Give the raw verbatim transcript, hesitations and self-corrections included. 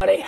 Buddy.